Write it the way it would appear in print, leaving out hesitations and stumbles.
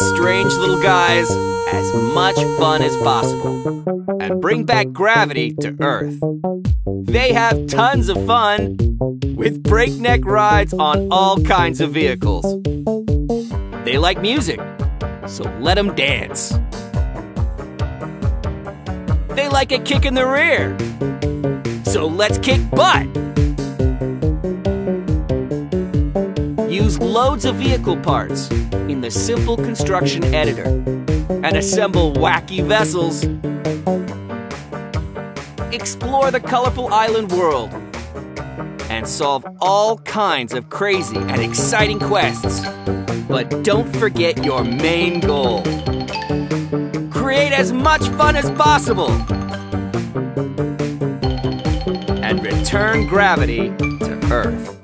these strange little guys as much fun as possible and bring back gravity to Earth. They have tons of fun with breakneck rides on all kinds of vehicles. They like music, so let them dance. They like a kick in the rear, so let's kick butt. Use loads of vehicle parts in the Simple Construction Editor and assemble wacky vessels. Explore the colorful island world and solve all kinds of crazy and exciting quests. But don't forget your main goal. Create as much fun as possible and return gravity to Earth.